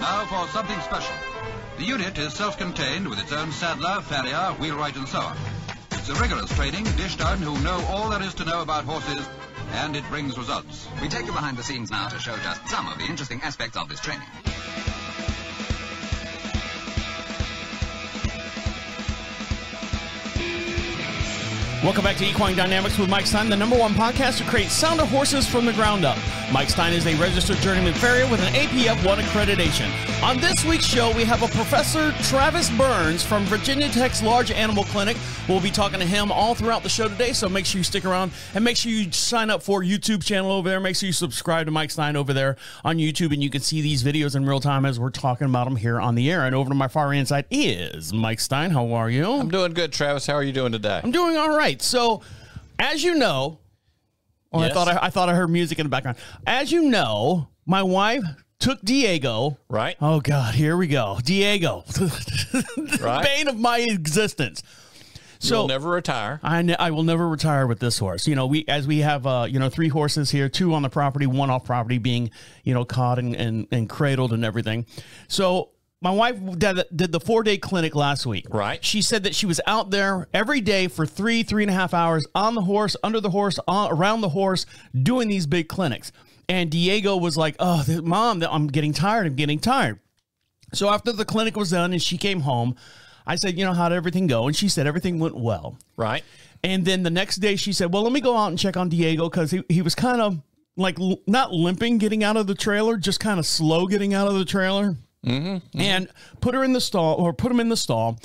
Now for something special. The unit is self-contained with its own saddler, farrier, wheelwright, and so on. It's a rigorous training dished on who know all there is to know about horses, and it brings results. We take you behind the scenes now to show just some of the interesting aspects of this training. Welcome back to Equine Dynamics with Mike Stine, the #1 podcast to create sound of horses from the ground up. Mike Stine is a registered journeyman farrier with an APF1 accreditation. On this week's show, we have a Professor Travis Burns from Virginia Tech's Large Animal Clinic. We'll be talking to him all throughout the show today, so make sure you stick around and make sure you sign up for our YouTube channel over there. Make sure you subscribe to Mike Stine over there on YouTube, and you can see these videos in real time as we're talking about them here on the air. And over to my far end side is Mike Stine. How are you? I'm doing good, Travis. How are you doing today? I'm doing all right. So, as you know, yes. I thought I heard music in the background. As you know, my wife took Diego. Right. Oh, God, here we go. Diego. Right. Bane of my existence. So you'll never retire. I will never retire with this horse. You know, we have, you know, 3 horses here, 2 on the property, 1 off property being, you know, caught and cradled and everything. So my wife did the 4-day clinic last week. Right. She said that she was out there every day for 3.5 hours on the horse, under the horse, around the horse, doing these big clinics. And Diego was like, oh, Mom, I'm getting tired. I'm getting tired. So after the clinic was done and she came home, I said, you know, how'd everything go? And she said everything went well. Right. And then the next day she said, well, let me go out and check on Diego because he was kind of like not limping getting out of the trailer, just kind of slow getting out of the trailer. Mm-hmm. And put him in the stall.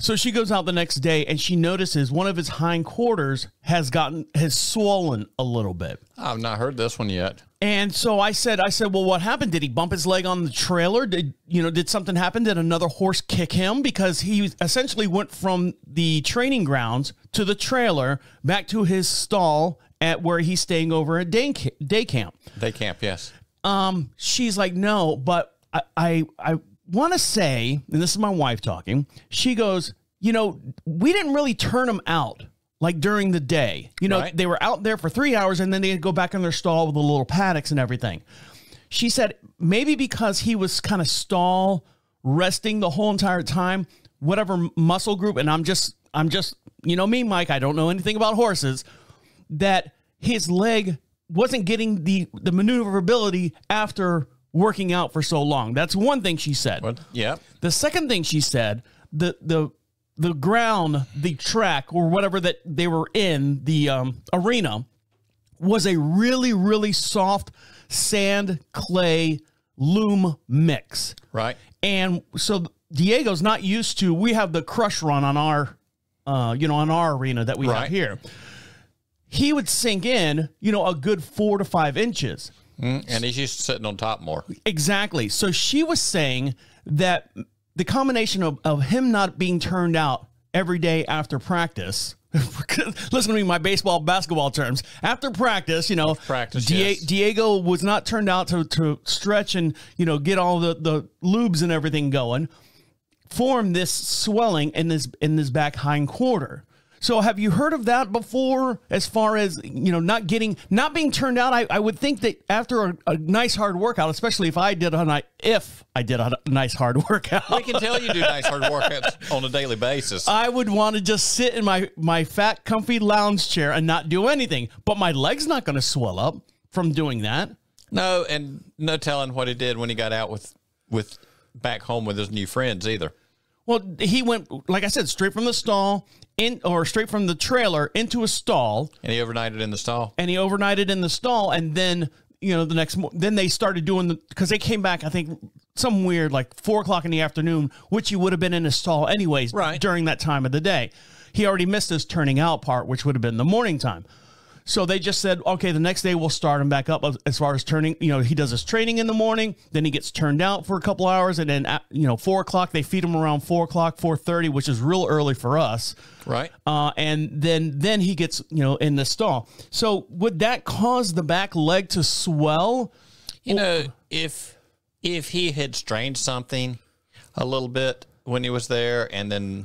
So she goes out the next day and she notices one of his hindquarters has swollen a little bit. I've not heard this one yet. And so I said, well, what happened? Did he bump his leg on the trailer? Did something happen? Did another horse kick him? Because he essentially went from the training grounds to the trailer back to his stall at where he's staying over at day camp. Day camp. Yes. She's like, no, but I want to say, and this is my wife talking, she goes, you know, we didn't really turn them out like during the day. You know, right. They were out there for 3 hours and then they'd go back in their stall with the little paddocks and everything. She said maybe because he was kind of stall resting the whole entire time, whatever muscle group. And I'm just, you know me, Mike, I don't know anything about horses, that his leg wasn't getting the maneuverability after working out for so long. That's one thing she said. What? Yeah. The second thing she said, the ground, the track or whatever that they were in, the arena, was a really, really soft sand, clay, loam mix. Right. And so Diego's not used to, we have the crush run on our, you know, on our arena that we have here. He would sink in, you know, a good 4 to 5 inches. And he's just sitting on top more. Exactly. So she was saying that the combination of him not being turned out every day after practice, listen to me, my basketball terms, after practice, you know, yes. Diego was not turned out to stretch and, you know, get all the lubes and everything going, formed this swelling in this back hind quarter. So have you heard of that before as far as, you know, not being turned out? I would think that after a nice hard workout, especially if I did a nice hard workout. We can tell you do nice hard workouts on a daily basis. I would want to just sit in my fat, comfy lounge chair and not do anything. But my leg's not going to swell up from doing that. No, and no telling what he did when he got out with back home with his new friends either. Well, he went, like I said, straight from the stall straight from the trailer into a stall. And he overnighted in the stall. And then, you know, the next morning, then they started doing because they came back, I think, some weird, like 4 o'clock in the afternoon, which you would have been in a stall anyways, right, during that time of the day. He already missed his turning out part, which would have been the morning time. So they just said, okay, the next day we'll start him back up as far as turning. You know, he does his training in the morning, then he gets turned out for a couple hours, and then at, you know, 4 o'clock they feed him around 4 o'clock, 4:30, which is real early for us, right? And then he gets, you know, in the stall. So would that cause the back leg to swell? You know, if he had strained something a little bit when he was there, and then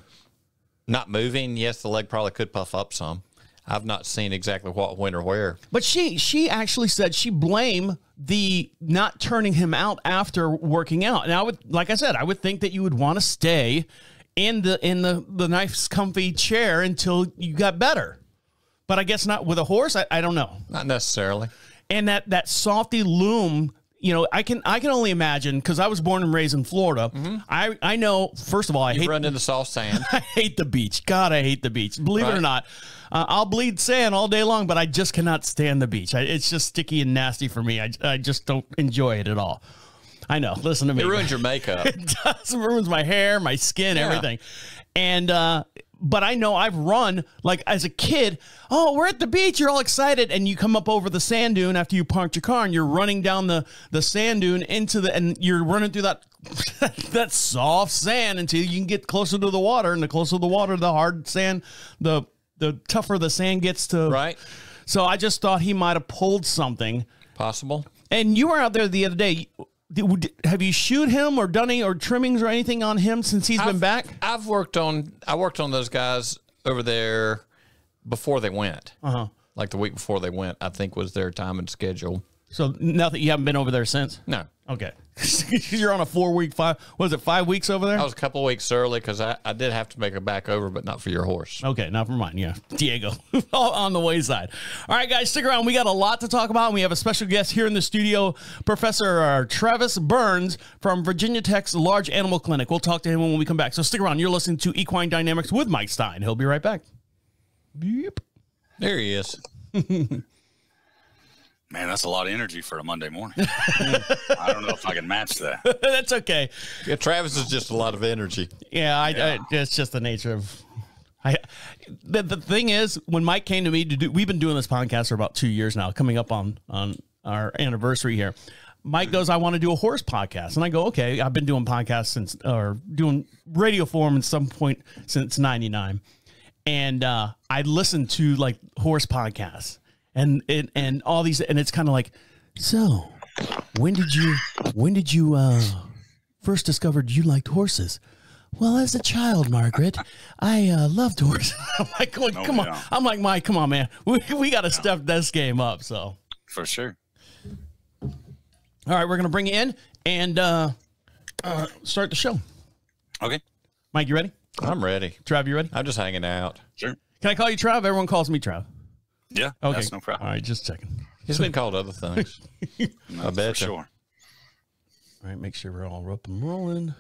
not moving, yes, the leg probably could puff up some. I've not seen exactly what, when, or where. But she actually said she blamed the not turning him out after working out. And I would, like I said, I would think that you would want to stay in the nice comfy chair until you got better. But I guess not with a horse. I don't know. Not necessarily. And that softy loom, you know, I can only imagine, because I was born and raised in Florida. Mm-hmm. I know, first of all, I hate running into soft sand. I hate the beach. God, I hate the beach. Believe it or not, I'll bleed sand all day long, but I just cannot stand the beach. It's just sticky and nasty for me. I just don't enjoy it at all. I know. Listen to me. It ruins your makeup. It does. It ruins my hair, my skin, everything. And but I know I've run, like, as a kid, oh, we're at the beach, you're all excited, and you come up over the sand dune after you parked your car, and you're running down the sand dune into the, and you're running through that that soft sand until you can get closer to the water, and the closer to the water, the hard sand, the tougher the sand gets to. Right. So I just thought he might have pulled something. Possible. And you were out there the other day. Have you shoot him or done any or trimmings or anything on him since he's been back? I worked on those guys over there before they went. Like the week before they went, I think was their time and schedule. So nothing. You haven't been over there since? No. Okay. You're on a 4 week, five weeks over there? I was a couple of weeks early because I did have to make a back over, but not for your horse. Okay, not for mine. Yeah, Diego on the wayside. All right, guys, stick around. We got a lot to talk about. We have a special guest here in the studio, Professor Travis Burns from Virginia Tech's Large Animal Clinic. We'll talk to him when we come back. So stick around. You're listening to Equine Dynamics with Mike Stine. He'll be right back. Yep. There he is. Man, that's a lot of energy for a Monday morning. I don't know if I can match that. That's okay. Yeah, Travis is just a lot of energy. Yeah, it's just the nature of. The thing is, when Mike came to me to do, we've been doing this podcast for about 2 years now, coming up on our anniversary here. Mike goes, I want to do a horse podcast, and I go, okay. I've been doing podcasts since, or doing radio form at some point since '99, and I listened to like horse podcasts. And all these, and it's kind of like, so when did you first discovered you liked horses? Well, as a child, Margaret, I loved horses. I'm like, well, come on. I'm like, Mike, come on, man. We got to step this game up. So for sure. All right, we're gonna bring you in and start the show. Okay, Mike, you ready? I'm ready. Trav, you ready? I'm just hanging out. Sure. Can I call you Trav? Everyone calls me Trav. Yeah, okay. That's no problem. All right, just checking. He's been called other things. I bet. For sure. All right, make sure we're all up and rolling.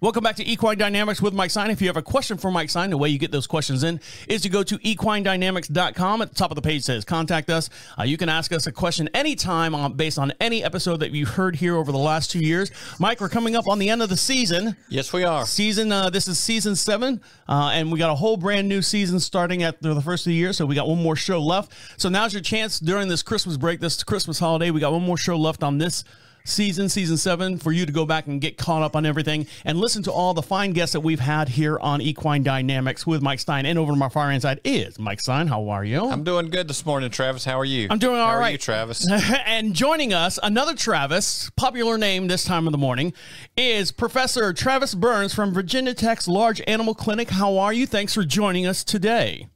Welcome back to Equine Dynamics with Mike Stine. If you have a question for Mike Stine, the way you get those questions in is to go to equinedynamics.com. At the top of the page says contact us. You can ask us a question anytime based on any episode that you've heard here over the last 2 years. Mike, we're coming up on the end of the season. Yes, we are. This is season 7, and we got a whole brand new season starting at the first of the year, so we got one more show left. So now's your chance during this Christmas break, this Christmas holiday. We got one more show left on this season, season 7, for you to go back and get caught up on everything and listen to all the fine guests that we've had here on Equine Dynamics with Mike Stine. And over to my far inside is Mike Stine. How are you? I'm doing good this morning, Travis. How are you? I'm doing all right. How are you, Travis? And joining us, another Travis, popular name this time of the morning, is Professor Travis Burns from Virginia Tech's Large Animal Clinic. How are you? Thanks for joining us today.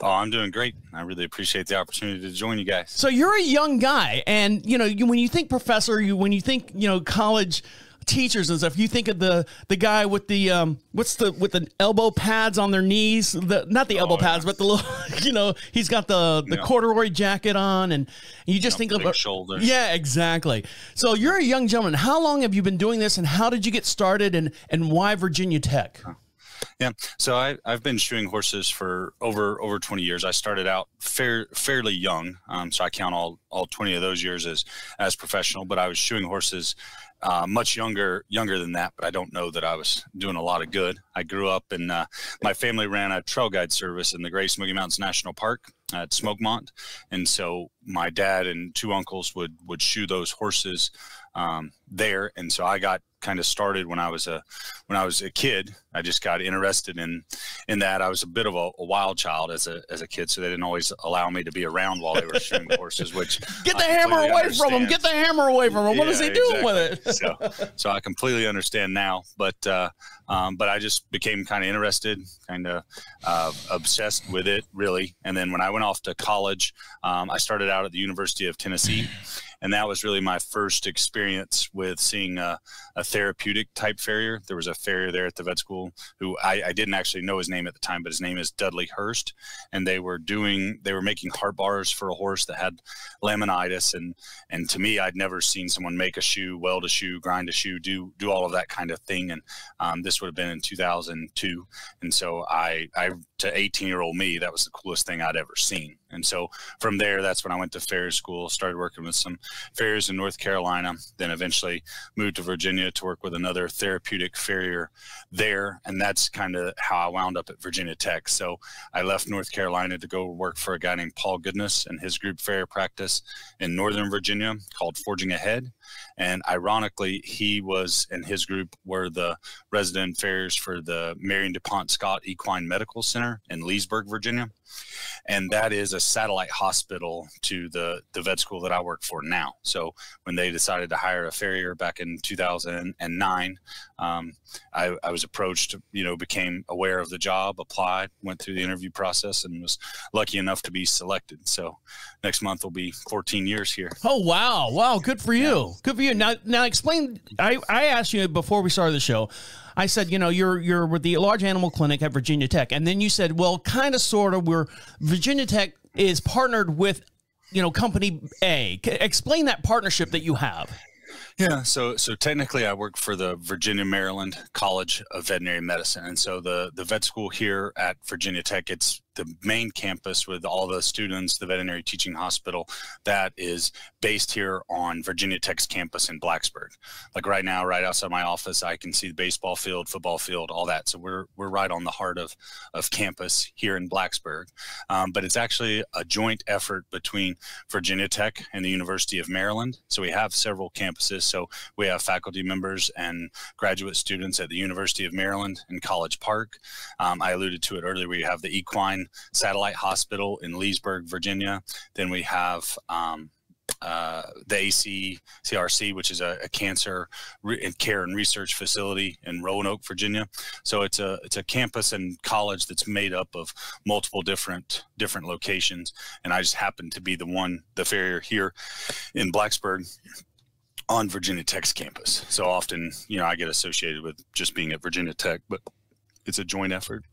Oh, I'm doing great. I really appreciate the opportunity to join you guys. So you're a young guy, and you know, when you think professor, when you think, you know, college teachers and stuff, you think of the guy with the with the elbow pads on their knees, not the elbow pads, but the little, you know, he's got the corduroy jacket on, and you just think of shoulders. Yeah, exactly. So you're a young gentleman. How long have you been doing this, and how did you get started, and why Virginia Tech? Yeah, so I've been shoeing horses for over 20 years. I started out fairly young, so I count all 20 of those years as professional. But I was shoeing horses much younger than that. But I don't know that I was doing a lot of good. I grew up, and my family ran a trail guide service in the Great Smoky Mountains National Park at Smokemont, and so my dad and two uncles would shoe those horses there, and so I got kind of started when I was a kid. I just got interested in that. I was a bit of a wild child as a kid, so they didn't always allow me to be around while they were shooting the horses. Which get the hammer away from him! Get the hammer away from him! What is he doing with it? So I completely understand now, but I just became kind of interested, kind of obsessed with it, really. And then when I went off to college, I started out at the University of Tennessee. And that was really my first experience with seeing a therapeutic type farrier. There was a farrier there at the vet school who I didn't actually know his name at the time, but his name is Dudley Hurst. And they were making heart bars for a horse that had laminitis. And to me, I'd never seen someone make a shoe, weld a shoe, grind a shoe, do all of that kind of thing. And this would have been in 2002. And so to 18-year-old me, that was the coolest thing I'd ever seen. And so from there, that's when I went to farrier school, started working with some farriers in North Carolina, then eventually moved to Virginia to work with another therapeutic farrier there. And that's kind of how I wound up at Virginia Tech. So I left North Carolina to go work for a guy named Paul Goodness and his group farrier practice in Northern Virginia called Forging Ahead. And ironically, his group were the resident farriers for the Marion DuPont Scott Equine Medical Center in Leesburg, Virginia. And that is a satellite hospital to the vet school that I work for now. So when they decided to hire a farrier back in 2009, I was approached, became aware of the job, applied, went through the interview process, and was lucky enough to be selected. So next month will be 14 years here. Oh, wow. Wow. Good for you. Yeah. Good for you. Now explain, I asked you before we started the show, I said, you're with the large animal clinic at Virginia Tech. And then you said, well, kind of, sort of, Virginia Tech is partnered with, company A. Explain that partnership that you have. Yeah, so technically I work for the Virginia Maryland College of Veterinary Medicine. And so the vet school here at Virginia Tech, it's the main campus with all the students, the veterinary teaching hospital that is based here on Virginia Tech's campus in Blacksburg. Like right now, right outside my office, I can see the baseball field, football field, all that. So we're right on the heart of campus here in Blacksburg. But it's actually a joint effort between Virginia Tech and the University of Maryland. So we have several campuses. So we have faculty members and graduate students at the University of Maryland and College Park. I alluded to it earlier, we have the Equine Satellite Hospital in Leesburg, Virginia. Then we have the ACCRC, which is a cancer care and research facility in Roanoke, Virginia. So it's a campus and college that's made up of multiple different locations. And I just happen to be the farrier here in Blacksburg on Virginia Tech's campus. So often, I get associated with just being at Virginia Tech, but it's a joint effort.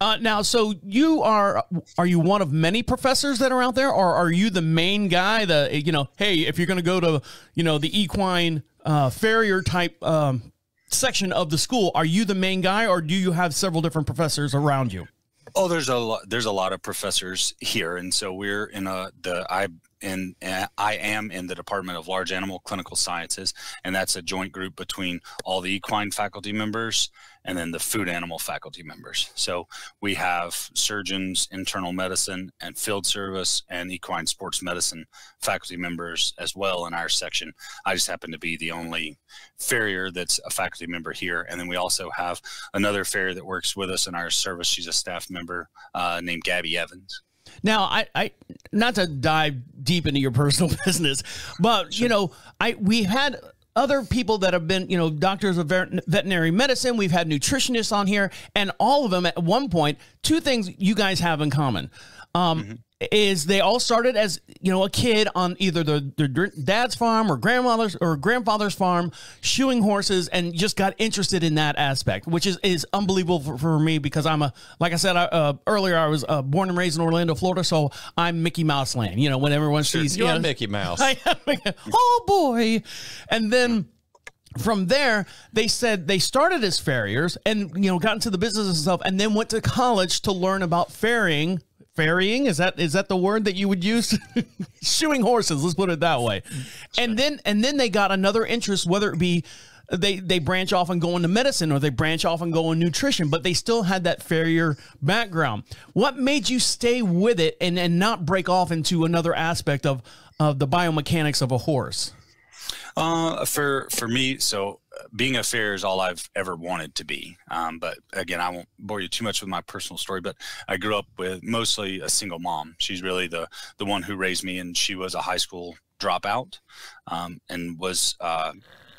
Now, so you are you one of many professors that are out there, or are you the main guy, hey, if you're going to go to, the equine farrier type section of the school, are you the main guy, or do you have several different professors around you? Oh, there's a lot of professors here. And so we're in I am in the Department of Large Animal Clinical Sciences, and that's a joint group between all the equine faculty members and then the food animal faculty members. So we have surgeons, internal medicine, and field service, and equine sports medicine faculty members as well in our section. I just happen to be the only farrier that's a faculty member here. And then we also have another farrier that works with us in our service. She's a staff member named Gabby Evans. Now, I not to dive deep into your personal business, but, sure. We've had other people that have been, doctors of veterinary medicine. We've had nutritionists on here, and all of them at one point, two things you guys have in common is they all started as, a kid on either their dad's farm or grandfather's farm, shoeing horses, and just got interested in that aspect, which is unbelievable for me, because like I said earlier, I was born and raised in Orlando, Florida, so I'm Mickey Mouse land, when everyone sees you. You're Mickey Mouse. I am Mickey, oh boy. And then from there, they said they started as farriers and, got into the business and stuff, and then went to college to learn about farrying. Ferrying, is that the word that you would use? Shoeing horses, let's put it that way. And then they got another interest, whether it be they branch off and go into medicine, or they branch off and go in nutrition, but they still had that farrier background. What made you stay with it and not break off into another aspect of the biomechanics of a horse? For me, so being a farrier is all I've ever wanted to be. But again, I won't bore you too much with my personal story, but I grew up with mostly a single mom. She's really the one who raised me, and she was a high school dropout, and was,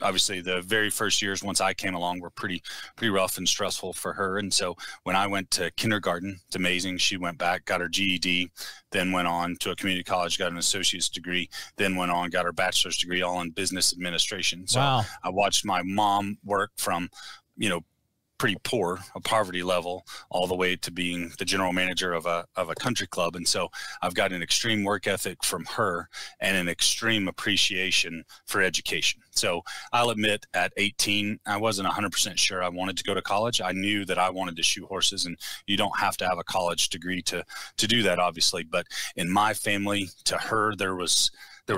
obviously the very first years once I came along were pretty rough and stressful for her. And so when I went to kindergarten, it's amazing, she went back, got her GED, then went on to a community college, got an associate's degree, then went on, got her bachelor's degree, all in business administration. So wow. I watched my mom work from, you know, pretty poor, a poverty level, all the way to being the general manager of a country club. And so I've got an extreme work ethic from her and an extreme appreciation for education. So I'll admit, at 18, I wasn't 100% sure I wanted to go to college. I knew that I wanted to shoe horses, and you don't have to have a college degree to do that, obviously. But in my family, to her, there was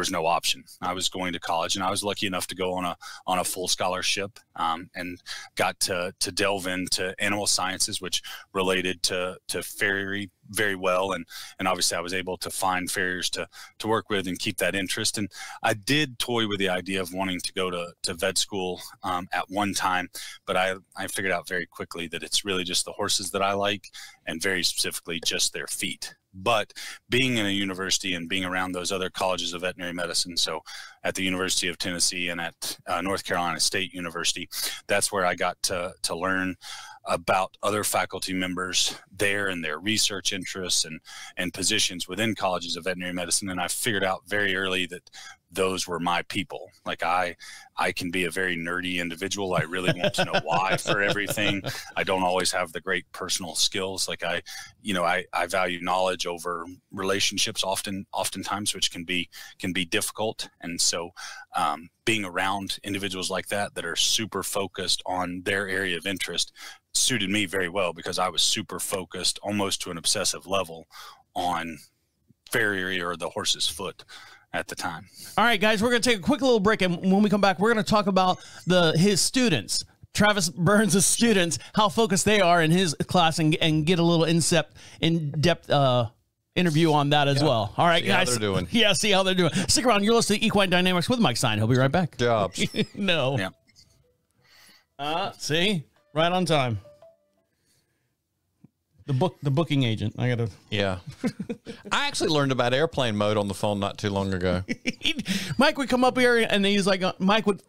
no option. I was going to college, and I was lucky enough to go on a full scholarship, and got to delve into animal sciences, which related to farriery very well. And obviously I was able to find farriers to work with and keep that interest. And I did toy with the idea of wanting to go to vet school at one time, but I figured out very quickly that it's really just the horses that I like, and very specifically just their feet. But being in a university and being around those other colleges of veterinary medicine, so at the University of Tennessee and at North Carolina State University, that's where I got to learn about other faculty members there and their research interests and positions within colleges of veterinary medicine. And I figured out very early that those were my people. Like I can be a very nerdy individual. I really want to know why for everything. I don't always have the great personal skills. Like I value knowledge over relationships oftentimes, which can be difficult. And so, being around individuals like that are super focused on their area of interest suited me very well, because I was super focused almost to an obsessive level on farriery or the horse's foot at the time. All right, guys, we're going to take a quick little break, and when we come back, we're going to talk about his students, Travis Burns' students, how focused they are in his class, and get a little in-depth interview on that as well. All right, guys. See how they're doing. Yeah, see how they're doing. Stick around. You're listening to Equine Dynamics with Mike Stine. He'll be right back. Jobs. No. Yeah. See? Right on time. The booking agent. I gotta. Yeah. I actually learned about airplane mode on the phone not too long ago. Mike would come up here, and he's like,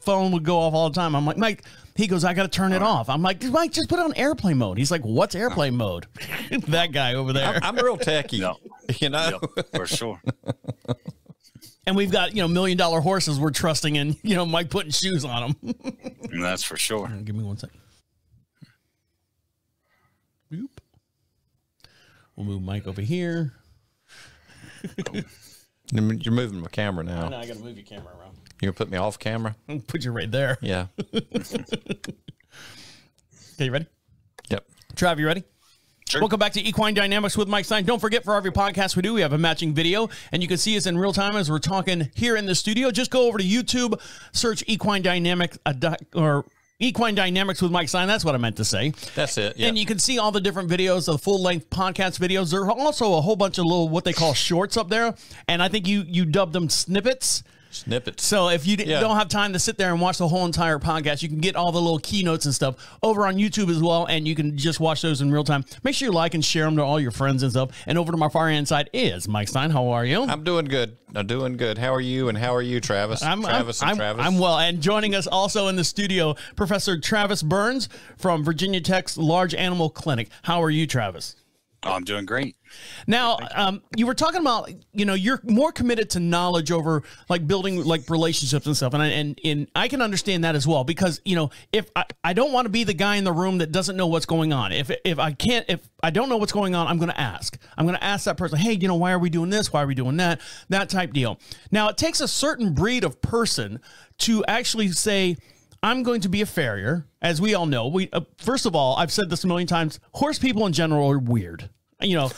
phone would go off all the time. I'm like, Mike. He goes, I gotta turn it off. I'm like, Mike, just put it on airplane mode. He's like, what's airplane mode? That guy over there. I'm real techie. No. You know, for sure. And we've got, you know, $1 million horses we're trusting in. You know, Mike putting shoes on them. That's for sure. Give me one second. Boop. We'll move Mike over here. You're moving my camera now. I know, I got to move your camera around. You're going to put me off camera? I'm going to put you right there. Yeah. Okay, you ready? Yep. Trav, you ready? Sure. Welcome back to Equine Dynamics with Mike Stine. Don't forget, for every podcast we do, we have a matching video, and you can see us in real time as we're talking here in the studio. Just go over to YouTube, search Equine Dynamics, or Equine Dynamics with Mike Stine. That's what I meant to say. That's it. Yeah. And you can see all the different videos, the full-length podcast videos. There are also a whole bunch of little, what they call shorts up there, and I think you dubbed them snippets. Snippets. So if you don't have time to sit there and watch the whole entire podcast, you can get all the little keynotes and stuff over on YouTube as well, and you can just watch those in real time. Make sure you like and share them to all your friends and stuff. And over to my far hand side is Mike Stine. How are you? I'm doing good. I'm doing good. How are you, and how are you, Travis? Travis. I'm well. And joining us also in the studio, Professor Travis Burns from Virginia Tech's Large Animal Clinic. How are you, Travis? Oh, I'm doing great. Now, you were talking about, you know, you're more committed to knowledge over like building like relationships and stuff. And I can understand that as well, because, you know, if I don't want to be the guy in the room that doesn't know what's going on, if I don't know what's going on, I'm going to ask that person, hey, you know, why are we doing this? Why are we doing that? That type deal. Now, it takes a certain breed of person to actually say, I'm going to be a farrier. As we all know, first of all, I've said this a million times, horse people in general are weird. You know,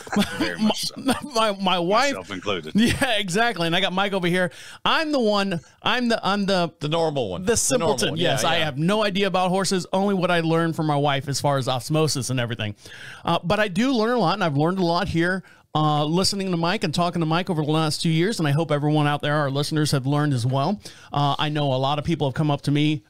my wife, myself included. Yeah, exactly. And I got Mike over here. I'm the normal one, the simpleton. One. Yeah, yes. Yeah. I have no idea about horses. Only what I learned from my wife as far as osmosis and everything. But I do learn a lot, and I've learned a lot here listening to Mike and talking to Mike over the last 2 years, and I hope everyone out there, our listeners, have learned as well. I know a lot of people have come up to me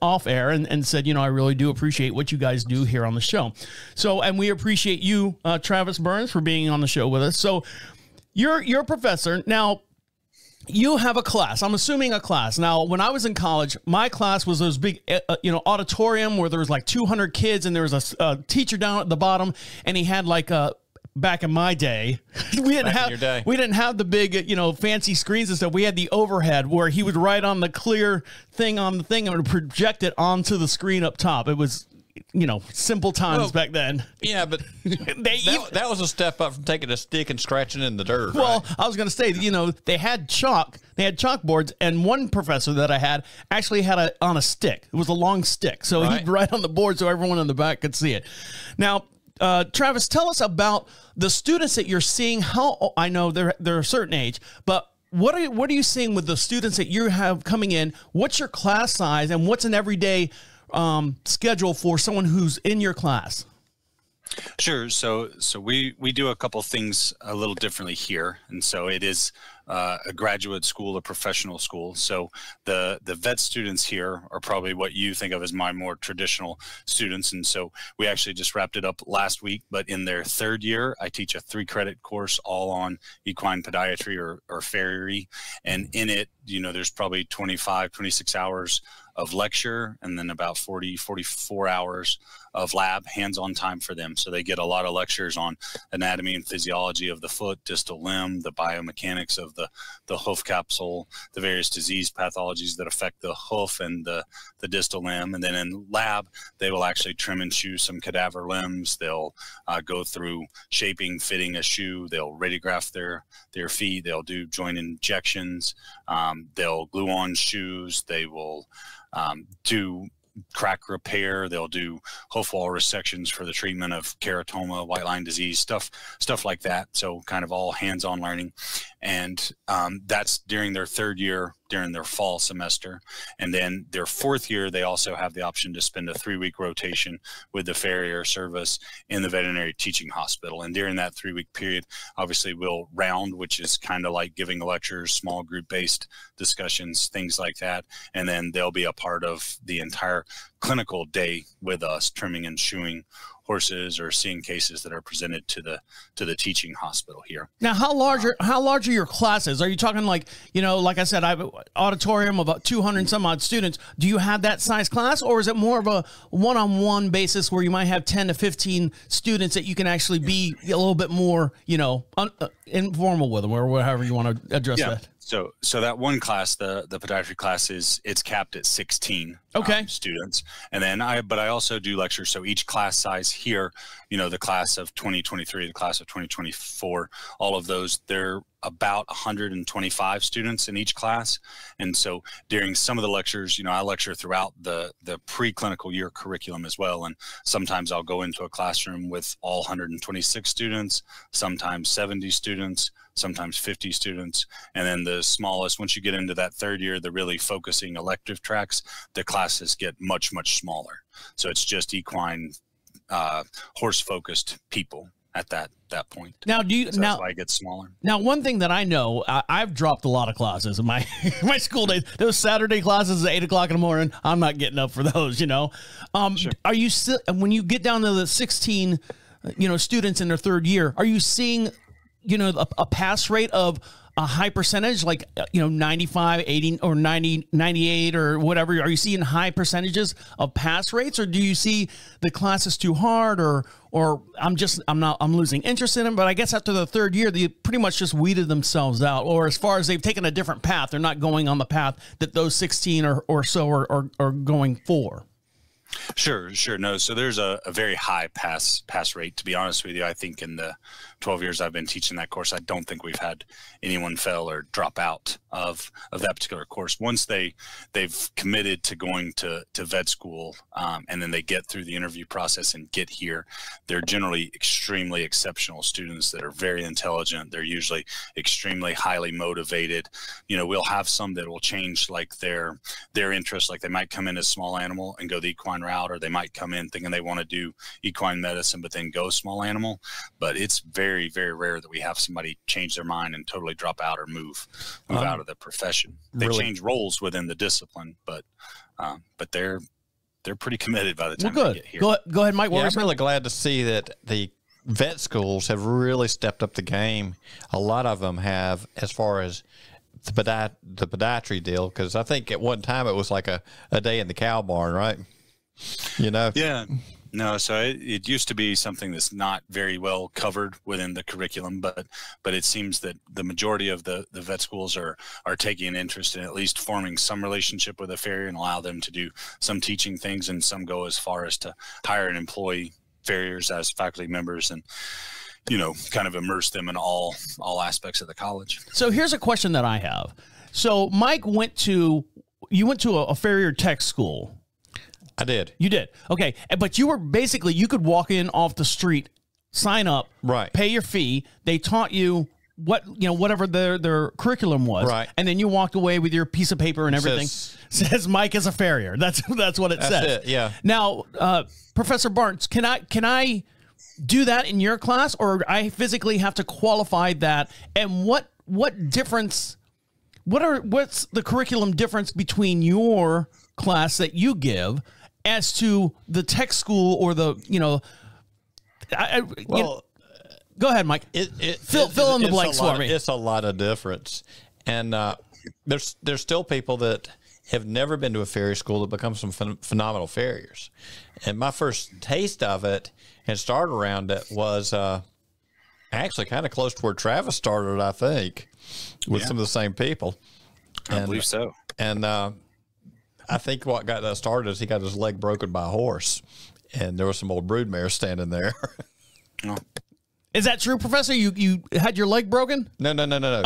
off air and said, you know, I really do appreciate what you guys do here on the show. So, and we appreciate you, Travis Burns, for being on the show with us. So you're a professor. Now, you have a class. I'm assuming a class. Now, when I was in college, my class was those big, you know, auditorium where there was like 200 kids, and there was a teacher down at the bottom, and he had like a, back in my day, we didn't have the big, you know, fancy screens and stuff. We had the overhead where he would write on the clear thing on the thing and would project it onto the screen up top. It was, you know, simple times back then. Yeah, but that was a step up from taking a stick and scratching in the dirt. Well, right? I was going to say, you know, they had chalk, they had chalkboards, and one professor that I had actually had it on a stick. It was a long stick, so he'd write on the board so everyone in the back could see it. Now, Travis, tell us about the students that you're seeing. How, I know they're a certain age, but what are you seeing with the students that you have coming in? What's your class size, and what's an everyday schedule for someone who's in your class? Sure. So we do a couple things a little differently here, and so it is a graduate school, a professional school. So the vet students here are probably what you think of as my more traditional students, and so we actually just wrapped it up last week. But in their third year, I teach a 3-credit course all on equine podiatry or farriery, and in it, you know, there's probably 25, 26 hours of lecture, and then about 40, 44 hours of lab, hands-on time for them. So they get a lot of lectures on anatomy and physiology of the foot, distal limb, the biomechanics of the hoof capsule, the various disease pathologies that affect the hoof and the distal limb. And then in lab, they will actually trim and shoe some cadaver limbs. They'll go through shaping, fitting a shoe. They'll radiograph their feet. They'll do joint injections. They'll glue on shoes. They will do crack repair. They'll do hoof wall resections for the treatment of keratoma, white line disease, stuff like that. So kind of all hands-on learning. And that's during their third year, during their fall semester. And then their fourth year, they also have the option to spend a 3-week rotation with the farrier service in the veterinary teaching hospital. And during that 3-week period, obviously we'll round, which is kind of like giving lectures, small group-based discussions, things like that. And then they'll be a part of the entire clinical day with us, trimming and shoeing horses or seeing cases that are presented to the teaching hospital here. Now, how large are your classes? Are you talking like, you know, like I said, I have an auditorium of about 200 some odd students. Do you have that size class, or is it more of a one-on-one basis where you might have 10 to 15 students that you can actually be a little bit more, you know, informal with them, or however you want to address that? So that one class, the podiatry class, it's capped at 16 students. And then I also do lectures. So each class size here, you know, the class of 2023, the class of 2024, all of those, they're about 125 students in each class. And so during some of the lectures, you know, I lecture throughout the preclinical year curriculum as well. And sometimes I'll go into a classroom with all 126 students, sometimes 70 students, sometimes 50 students. And then the smallest, once you get into that third year, the really focusing elective tracks, the classes get much, much smaller. So it's just equine, horse-focused people at that point. Now, that's why it gets smaller. Now, one thing that I know, I've dropped a lot of classes in my school days. Those Saturday classes at 8 o'clock in the morning, I'm not getting up for those, you know. Sure. Are you still, when you get down to the 16, you know, students in their third year, are you seeing, you know, a pass rate of a high percentage, like, you know, 95, 80 or 90, 98 or whatever? Are you seeing high percentages of pass rates, or do you see the class is too hard, or I'm losing interest in them? But I guess after the third year, they pretty much just weeded themselves out, or as far as they've taken a different path, they're not going on the path that those 16 or so are going for. Sure. No, so there's a very high pass rate, to be honest with you. I think in the 12 years I've been teaching that course, I don't think we've had anyone fail or drop out of that particular course. Once they've committed to going to vet school, and then they get through the interview process and get here, they're generally extremely exceptional students that are very intelligent. They're usually extremely highly motivated. You know, we'll have some that will change like their interests. Like they might come in as small animal and go the equine route, out, or they might come in thinking they want to do equine medicine, but then go small animal. But it's very, very rare that we have somebody change their mind and totally drop out or move out of the profession. They really change roles within the discipline, but they're pretty committed by the time they get here. Go ahead, Mike. Yeah, I'm really glad to see that the vet schools have really stepped up the game. A lot of them have, as far as the podiatry deal, because I think at one time it was like a day in the cow barn, right? You know? Yeah. No, so it used to be something that's not very well covered within the curriculum, but it seems that the majority of the vet schools are taking an interest in at least forming some relationship with a farrier and allow them to do some teaching things, and some go as far as to hire and employ farriers as faculty members and, you know, kind of immerse them in all aspects of the college. So here's a question that I have. So Mike you went to a farrier tech school. I did. You did. Okay. But you were basically, you could walk in off the street, sign up, right, pay your fee. They taught you whatever their curriculum was. Right. And then you walked away with your piece of paper and everything. Says Mike is a farrier. That's what it says. It, yeah. Now, Professor Burns, can I do that in your class, or I physically have to qualify that? And what difference, what's the curriculum difference between your class that you give as to the tech school or the, you know, go ahead, Mike. Fill in the blanks for me. It's a lot of difference, and there's still people that have never been to a farrier school that become some phenomenal farriers. And my first taste of it and started around it was actually kind of close to where Travis started, I think, with some of the same people. I believe so. And I think what got that started is he got his leg broken by a horse, and there was some old broodmare standing there. Is that true, Professor? You had your leg broken? No.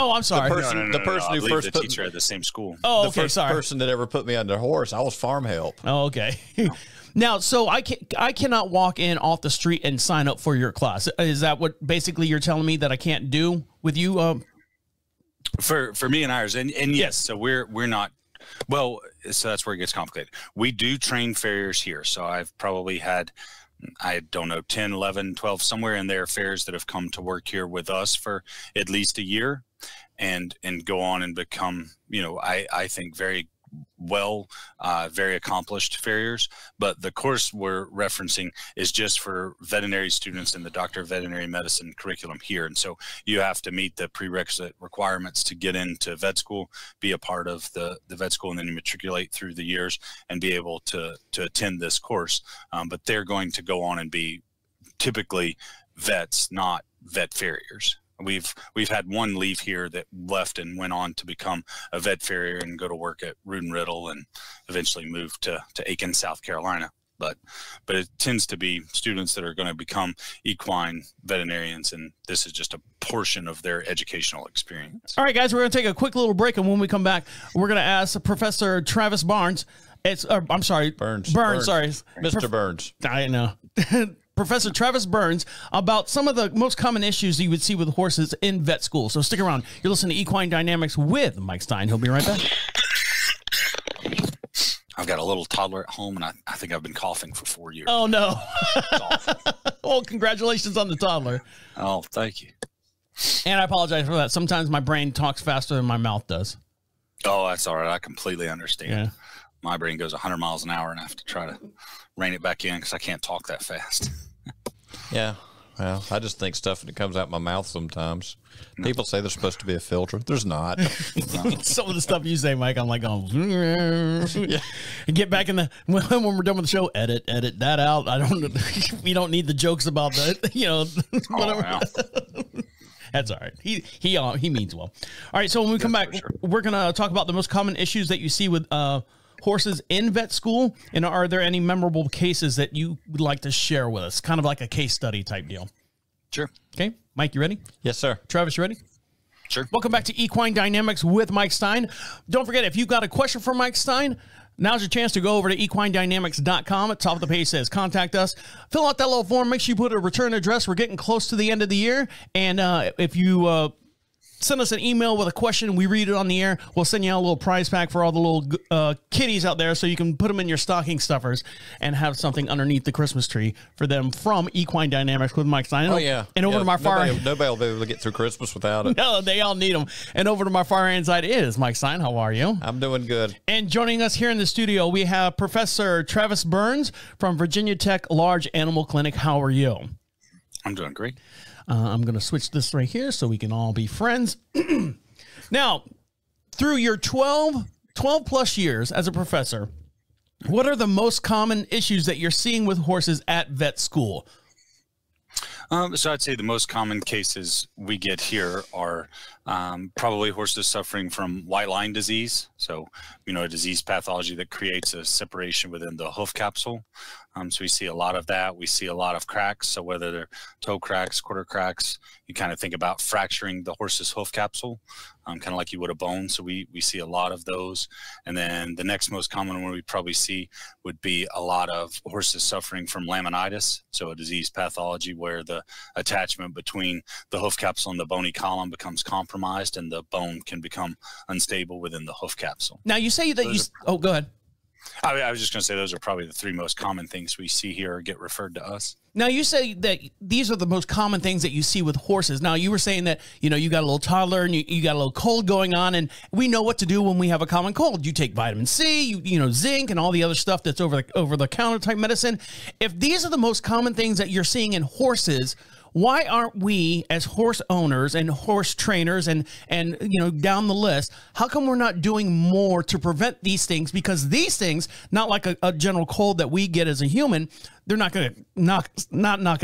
Oh, I'm sorry. The person who first put the teacher at the same school. Oh, okay. The first person that ever put me under a horse, I was farm help. Oh, okay. Now, so I cannot walk in off the street and sign up for your class. Is that what basically you're telling me that I can't do with you? For me and ours, and yes, so we're not. Well, so that's where it gets complicated. We do train farriers here. So I've probably had, I don't know, 10, 11, 12, somewhere in there, farriers that have come to work here with us for at least a year and go on and become, you know, I think very well, very accomplished farriers. But the course we're referencing is just for veterinary students in the Doctor of Veterinary Medicine curriculum here. And so you have to meet the prerequisite requirements to get into vet school, be a part of the vet school, and then you matriculate through the years and be able to attend this course. But they're going to go on and be typically vets, not vet farriers. We've had one leave here that left and went on to become a vet farrier and go to work at Rood and Riddle and eventually moved to Aiken, South Carolina. But it tends to be students that are going to become equine veterinarians, and this is just a portion of their educational experience. All right, guys, we're going to take a quick little break, and when we come back, we're going to ask Professor Travis Burns. I'm sorry, Burns. Sorry, Mr. Burns. I know. Professor Travis Burns about some of the most common issues you would see with horses in vet school. So stick around. You're listening to Equine Dynamics with Mike Stine. He'll be right back. I've got a little toddler at home, and I think I've been coughing for 4 years. Oh, no. It's awful. Well, congratulations on the toddler. Oh, thank you. And I apologize for that. Sometimes my brain talks faster than my mouth does. Oh, that's all right. I completely understand. Yeah. My brain goes 100 miles an hour, and I have to try to rein it back in because I can't talk that fast. Yeah. Well, I just think stuff that comes out my mouth sometimes. No. People say there's supposed to be a filter. There's not. Some of the stuff you say, Mike, I'm like, oh, yeah. And get back in the, when we're done with the show, edit that out. I don't, we don't need the jokes about that, you know, whatever. Oh, wow. That's all right. He means well. All right. So when we come back, sure, we're going to talk about the most common issues that you see with, horses in vet school, and are there any memorable cases that you would like to share with us? Kind of like a case study type deal. Sure. Okay. Mike, you ready? Yes, sir. Travis, you ready? Sure. Welcome back to Equine Dynamics with Mike Stine. Don't forget, if you've got a question for Mike Stine, now's your chance to go over to equinedynamics.com. At the top of the page says contact us. Fill out that little form. Make sure you put a return address. We're getting close to the end of the year, and if you send us an email with a question. We read it on the air. We'll send you out a little prize pack for all the little kitties out there so you can put them in your stocking stuffers and have something underneath the Christmas tree for them from Equine Dynamics with Mike Stine. Oh, yeah. And over to my far end. Nobody will be able to get through Christmas without it. No, they all need them. And over to my far hand side is Mike Stine. How are you? I'm doing good. And joining us here in the studio, we have Professor Travis Burns from Virginia Tech Large Animal Clinic. How are you? I'm doing great. I'm going to switch this right here so we can all be friends. Now, through your 12 plus years as a professor, what are the most common issues that you're seeing with horses at vet school? So I'd say the most common cases we get here are probably horses suffering from white line disease. So, you know, a disease pathology that creates a separation within the hoof capsule. So we see a lot of that. We see a lot of cracks. So whether they're toe cracks, quarter cracks, you kind of think about fracturing the horse's hoof capsule, kind of like you would a bone. So we see a lot of those. And then the next most common one we probably see would be a lot of horses suffering from laminitis. So a disease pathology where the attachment between the hoof capsule and the bony column becomes compromised and the bone can become unstable within the hoof capsule. Now you say that oh, go ahead. I was just going to say those are probably the three most common things we see here or get referred to us. Now, you say that these are the most common things that you see with horses. Now, you were saying that, you know, you got a little toddler and you got a little cold going on, and we know what to do when we have a common cold. You take vitamin C, you know, zinc, and all the other stuff that's over-the-counter type medicine. If these are the most common things that you're seeing in horses, why aren't we as horse owners and horse trainers and you know, down the list, how come we're not doing more to prevent these things? Because these things, not like a general cold that we get as a human, they're not going to knock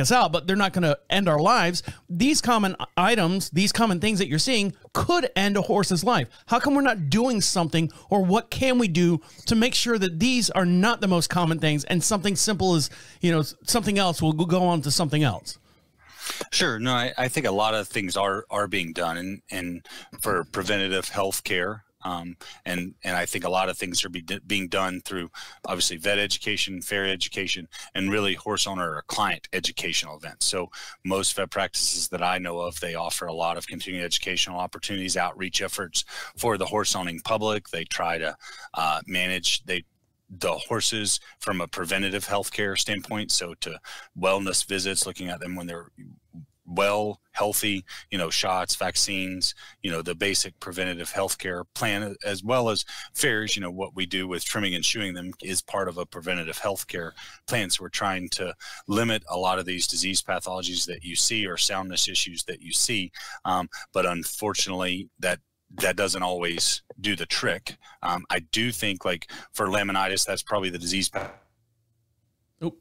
us out, but they're not going to end our lives. These common items, these common things that you're seeing could end a horse's life. How come we're not doing something, or what can we do to make sure that these are not the most common things and something simple as, you know, something else will go on to something else? Sure. No, I think a lot of things are being done and for preventative health care. And I think a lot of things are being done through obviously vet education, fair education, and really horse owner or client educational events. So most vet practices that I know of, they offer a lot of continuing educational opportunities, outreach efforts for the horse owning public. They try to manage, the horses from a preventative healthcare standpoint. So to wellness visits, looking at them when they're well, healthy, you know, shots, vaccines, you know, the basic preventative healthcare plan, as well as fairs. You know, what we do with trimming and shoeing them is part of a preventative healthcare plan. So we're trying to limit a lot of these disease pathologies that you see or soundness issues that you see. But unfortunately that doesn't always do the trick. I do think, like, for laminitis, that's probably the disease path. Oh,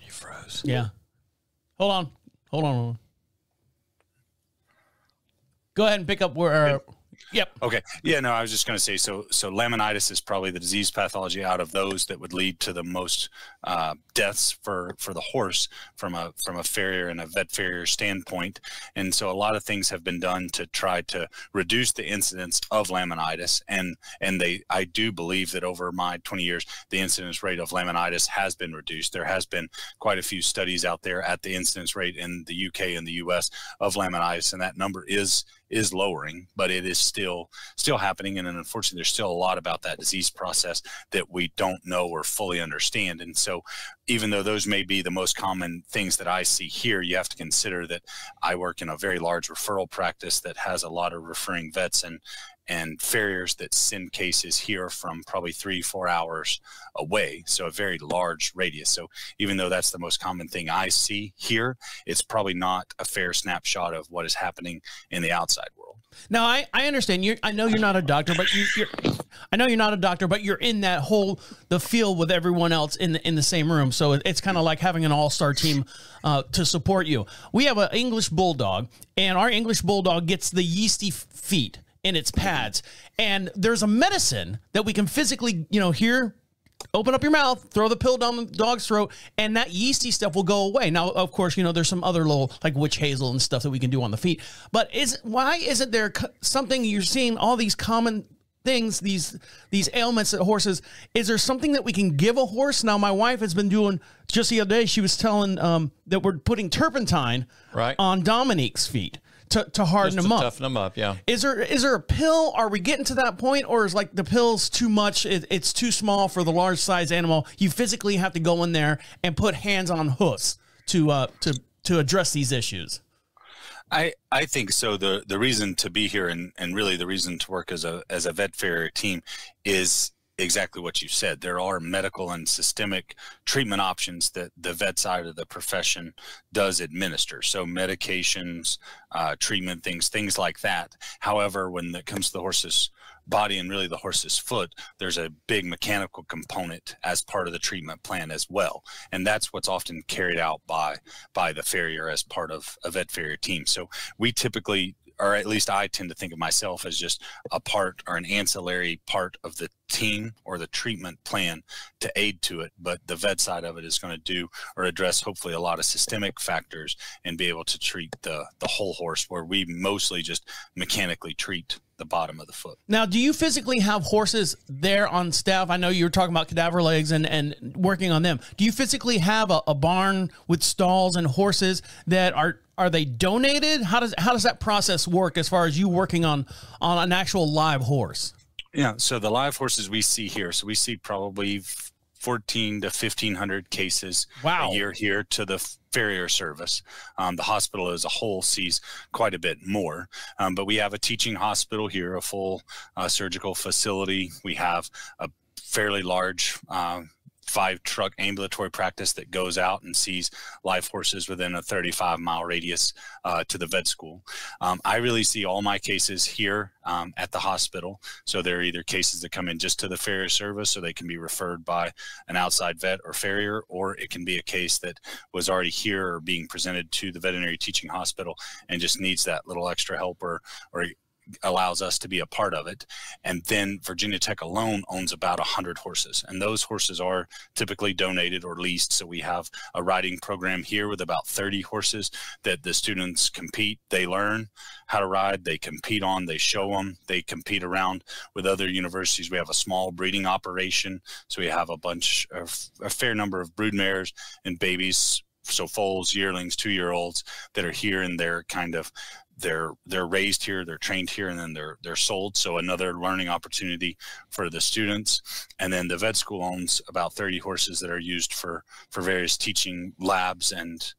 he froze. Yeah. Hold on. Go ahead and pick up where... Yep. Okay. Yeah, no, I was just going to say, so laminitis is probably the disease pathology out of those that would lead to the most deaths for the horse from a farrier and a vet farrier standpoint. And so a lot of things have been done to try to reduce the incidence of laminitis. And I do believe that over my 20 years, the incidence rate of laminitis has been reduced. There has been quite a few studies out there at the incidence rate in the UK and the US of laminitis, and that number is lowering, but it is still happening. And unfortunately, there's still a lot about that disease process that we don't know or fully understand. And so even though those may be the most common things that I see here, you have to consider that I work in a very large referral practice that has a lot of referring vets and farriers that send cases here from probably 3-4 hours away. So a very large radius. So even though that's the most common thing I see here, it's probably not a fair snapshot of what is happening in the outside world. Now, I understand you. I know you're not a doctor, but you're in that whole, the field with everyone else in the same room. So it's kind of like having an all-star team to support you. We have an English bulldog, and our English bulldog gets the yeasty feet in its pads. And there's a medicine that we can physically, you know, here, open up your mouth, throw the pill down the dog's throat, and that yeasty stuff will go away. Now, of course, you know, there's some other little, like witch hazel and stuff that we can do on the feet. But why isn't there something you're seeing, all these common things, these ailments that horses, is there something that we can give a horse? Now, my wife has been doing, just the other day, she was telling that we're putting turpentine on Dominique's feet. to harden them up. Toughen them up, yeah. Is there a pill? Are we getting to that point, or is like the pill's too much? It's too small for the large size animal. You physically have to go in there and put hands on hoofs to address these issues. I think so. The reason to be here and really the reason to work as a vet farrier team is exactly what you said. There are medical and systemic treatment options that the vet side of the profession does administer. So medications, treatment things like that. However, when it comes to the horse's body and really the horse's foot, there's a big mechanical component as part of the treatment plan as well. And that's what's often carried out by the farrier as part of a vet farrier team. So we typically, or at least I tend to think of myself as just a part or an ancillary part of the team or the treatment plan to aid to it. But the vet side of it is going to do or address hopefully a lot of systemic factors and be able to treat the whole horse, where we mostly just mechanically treat the bottom of the foot. Now, do you physically have horses there on staff? I know you were talking about cadaver legs and working on them. Do you physically have a barn with stalls and horses that are they donated? How does that process work as far as you working on an actual live horse? Yeah, so the live horses we see here, so we see probably 14 to 1,500 cases a year here to the farrier service. The hospital as a whole sees quite a bit more, but we have a teaching hospital here, a full surgical facility. We have a fairly large 5-truck ambulatory practice that goes out and sees live horses within a 35-mile radius to the vet school. I really see all my cases here at the hospital. So they're either cases that come in just to the farrier service, so they can be referred by an outside vet or farrier, or it can be a case that was already here or being presented to the veterinary teaching hospital and just needs that little extra help or allows us to be a part of it. And then Virginia Tech alone owns about 100 horses, and those horses are typically donated or leased. So we have a riding program here with about 30 horses that the students compete. They learn how to ride, they compete on, they show them, they compete around with other universities. We have a small breeding operation, so we have a fair number of broodmares and babies, so foals, yearlings, 2-year-olds that are here, and they're kind of they're raised here, they're trained here, and then they're sold. So another learning opportunity for the students. And then the vet school owns about 30 horses that are used for various teaching labs and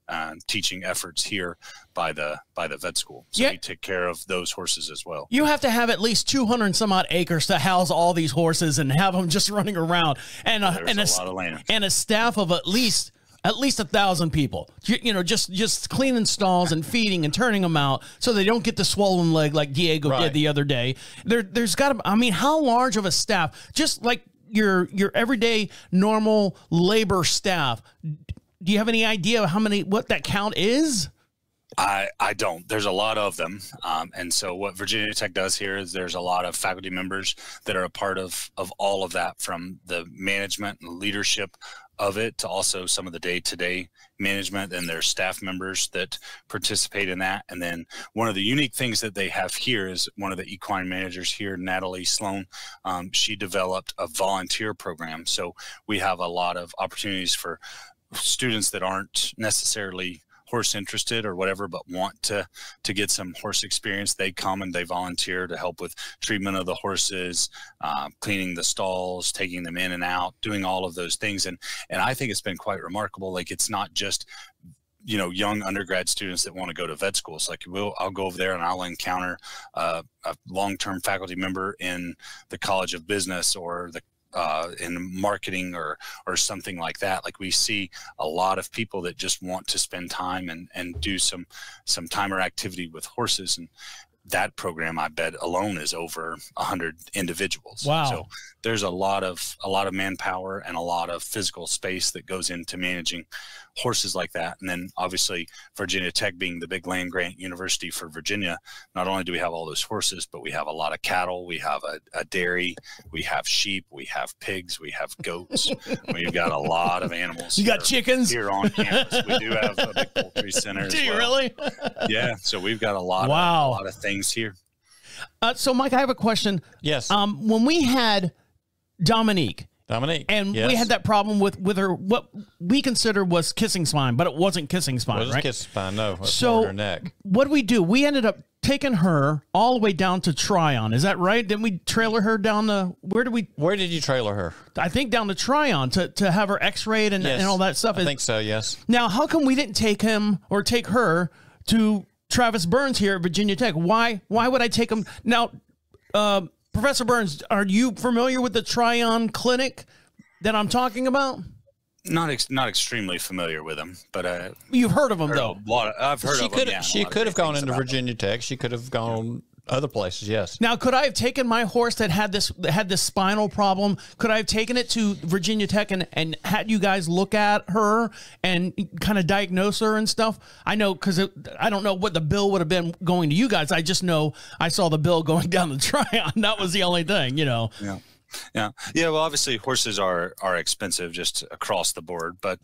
teaching efforts here by the vet school. So we take care of those horses as well. You have to have at least 200 and some odd acres to house all these horses and have them just running around, and a lot of land, and a staff of at least 1,000 people, you know, just cleaning stalls and feeding and turning them out so they don't get the swollen leg like Diego did the other day. There's got to, I mean, how large of a staff, just like your everyday normal labor staff, do you have any idea what that count is? I don't. There's a lot of them. And so what Virginia Tech does here is there's a lot of faculty members that are a part of all of that, from the management and leadership of it to also some of the day-to-day management, and their staff members that participate in that. And then one of the unique things that they have here is one of the equine managers here, Natalie Sloan, she developed a volunteer program. So we have a lot of opportunities for students that aren't necessarily horse interested or whatever, but want to get some horse experience. They come and they volunteer to help with treatment of the horses, cleaning the stalls, taking them in and out, doing all of those things. And I think it's been quite remarkable. Like, it's not just, you know, young undergrad students that want to go to vet schools. Like, I'll go over there and I'll encounter a long-term faculty member in the College of Business or the in marketing or something like that. Like, we see a lot of people that just want to spend time and do some time or activity with horses, and that program I bet alone is over 100 individuals. Wow. So there's a lot of manpower and a lot of physical space that goes into managing horses like that. And then obviously Virginia Tech being the big land grant university for Virginia, not only do we have all those horses, but we have a lot of cattle. We have a dairy, we have sheep, we have pigs, we have goats. We've got a lot of animals. You got chickens here on campus. We do have a big poultry center. Do you really? Yeah. So we've got a lot of things here. So Mike, I have a question. Yes. When we had Dominique Dominique. And yes. We had that problem with her, what we considered was kissing spine, but it wasn't kissing spine, right? It wasn't kissing spine, no. So her neck. What did we do? We ended up taking her all the way down to Tryon. Is that right? Then we trailer her down the, where did you trailer her? I think down to Tryon to have her x-rayed and, yes, and all that stuff. I think so, yes. Now, how come we didn't take him or take her to Travis Burns here at Virginia Tech? Why would I take him? Now, Professor Burns, are you familiar with the Tryon Clinic that I'm talking about? Not extremely familiar with them, but you've heard of them though. I've heard of them. Yeah, she could have gone into Virginia Tech. She could have gone other places. Yes. Now, could I have taken my horse that had this spinal problem? Could I have taken it to Virginia Tech and had you guys look at her and kind of diagnose her and stuff? I know, because I don't know what the bill would have been going to you guys. I just know I saw the bill going down the Tryon. That was the only thing, you know. Yeah. Yeah. Yeah. Well, obviously horses are expensive just across the board, but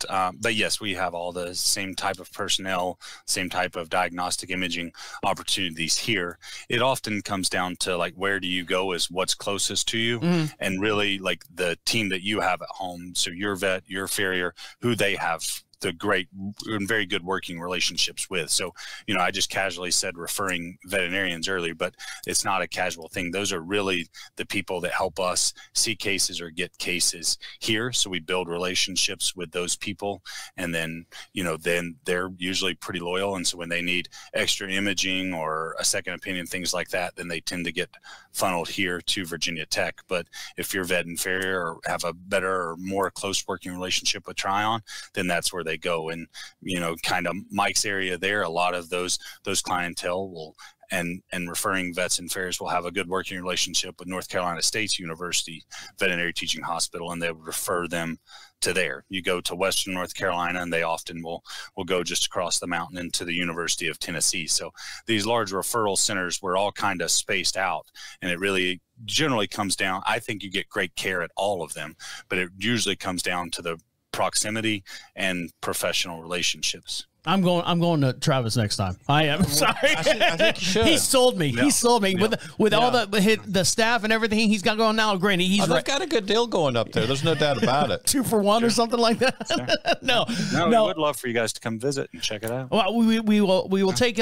yes, we have all the same type of personnel, same type of diagnostic imaging opportunities here. It often comes down to like, where do you go is what's closest to you, and really like the team that you have at home. So your vet, your farrier, who they have the great and very good working relationships with. So, you know, I just casually said referring veterinarians earlier, but it's not a casual thing. Those are really the people that help us see cases or get cases here. So we build relationships with those people, and then, you know, then they're usually pretty loyal. And so when they need extra imaging or a second opinion, things like that, then they tend to get funneled here to Virginia Tech. But if you're vet and farrier or have a better or more close working relationship with Tryon, then that's where they go. And, you know, kind of Mike's area there, a lot of those clientele will, and referring vets and farriers will have a good working relationship with North Carolina State University Veterinary Teaching Hospital, and they would refer them to there. You go to Western North Carolina, and they often will go just across the mountain into the University of Tennessee. So these large referral centers were all kind of spaced out, and it really generally comes down, I think you get great care at all of them, but it usually comes down to the proximity and professional relationships. I'm going to Travis next time. I am sorry. I think you should. He sold me. No. He sold me with all the staff and everything he's got going now. Granny, he's they've got a good deal going up there. There's no doubt about it. 2 for 1 or something like that. Sure. No. We would love for you guys to come visit and check it out. Well, we will take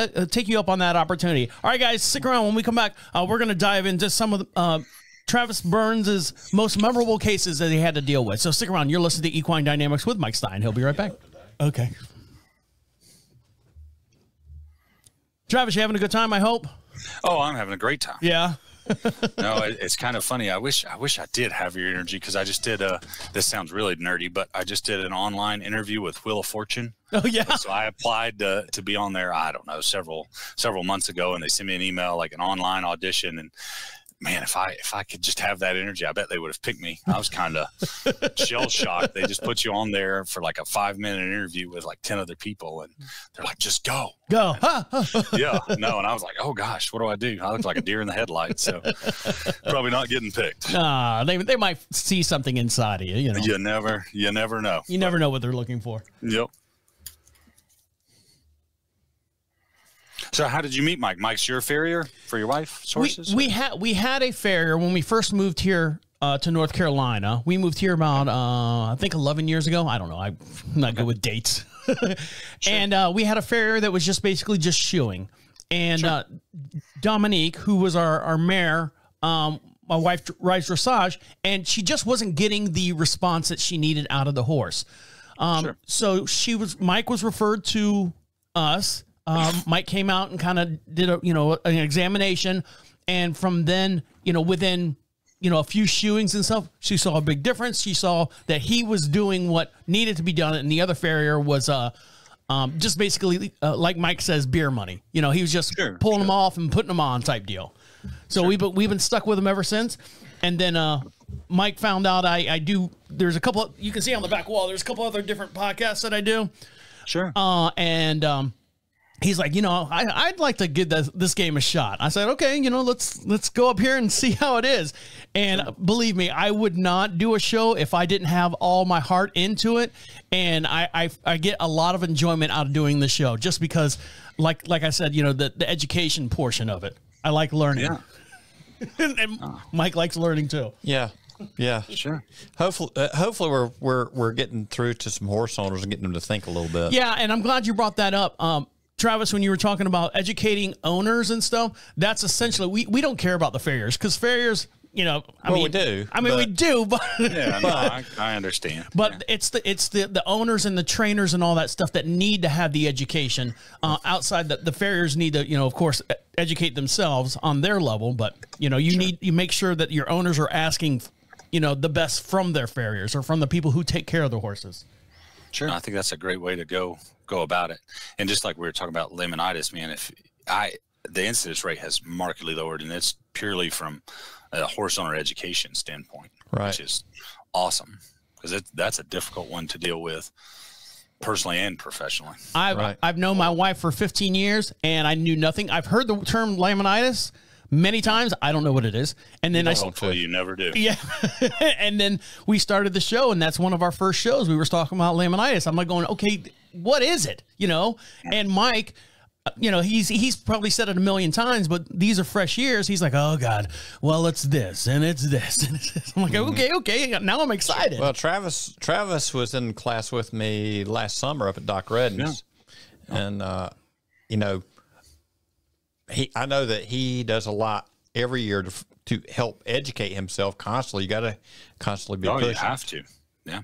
you up on that opportunity. All right, guys, stick around. When we come back, we're going to dive into some of the. Travis Burns' most memorable cases that he had to deal with. So stick around. You're listening to Equine Dynamics with Mike Stine. He'll be right back. Okay. Travis, you having a good time, I hope? Oh, I'm having a great time. Yeah. No, it's kind of funny. I wish I did have your energy, because I just did this sounds really nerdy, but I just did an online interview with Wheel of Fortune. Oh yeah. So I applied to be on there, I don't know, several months ago, and they sent me an email, like an online audition, and man, if I could just have that energy, I bet they would have picked me. I was kind of shell shocked. They just put you on there for like a 5-minute interview with like 10 other people, and they're like, just go. Go. Yeah. No. And I was like, oh gosh, what do? I look like a deer in the headlights. So probably not getting picked. They might see something inside of you. You know. You never know. You never know what they're looking for. Yep. So how did you meet Mike? Mike's your farrier for your wife's horses? We had a farrier when we first moved here to North Carolina. We moved here about, I think, 11 years ago. I don't know. I'm not good with dates. Sure. And we had a farrier that was just basically just shoeing. And sure. Dominique, who was our mare, my wife rides dressage, and she just wasn't getting the response that she needed out of the horse. Sure. So Mike was referred to us. Mike came out and kind of did an examination, and from then, within, a few shoeings and stuff, she saw a big difference. She saw that he was doing what needed to be done, and the other farrier was just basically, like Mike says, beer money. He was just pulling them off and putting them on type deal. So we've been stuck with him ever since. And then Mike found out there's a couple of, you can see on the back wall, there's a couple other different podcasts that I do. Sure. He's like, I'd like to give this game a shot. I said, okay, let's go up here and see how it is. And believe me, I would not do a show if I didn't have all my heart into it. And I get a lot of enjoyment out of doing the show, just because, like I said, the education portion of it. I like learning. Yeah. And Mike likes learning too. Yeah. Yeah, sure. Hopefully we're getting through to some horse owners and getting them to think a little bit. Yeah, and I'm glad you brought that up, Travis. When you were talking about educating owners and stuff, that's essentially we don't care about the farriers because farriers. You know, I mean, we do, but yeah, no, I understand. But yeah. it's the owners and the trainers and all that stuff that need to have the education outside. The farriers need to, you know, of course, educate themselves on their level. But you know, you make sure that your owners are asking, you know, the best from their farriers or from the people who take care of the horses. Sure, I think that's a great way to go about it. And just like we were talking about laminitis, man, the incidence rate has markedly lowered, and it's purely from a horse owner education standpoint, right, which is awesome because that's a difficult one to deal with personally and professionally. I've known my wife for 15 years and I knew nothing. I've heard the term laminitis many times. I don't know what it is. And then hopefully you never do. Yeah. And then we started the show, and that's one of our first shows. We were talking about laminitis. I'm like going, okay, what is it? You know, and Mike, you know, he's probably said it a million times, but these are fresh ears. He's like, oh God, well, it's this and it's this and it's this. I'm like, okay. Now I'm excited. Well, Travis was in class with me last summer up at Doc Reddin's, and you know, I know that he does a lot every year to help educate himself constantly. You got to constantly be pushing. You have to, yeah.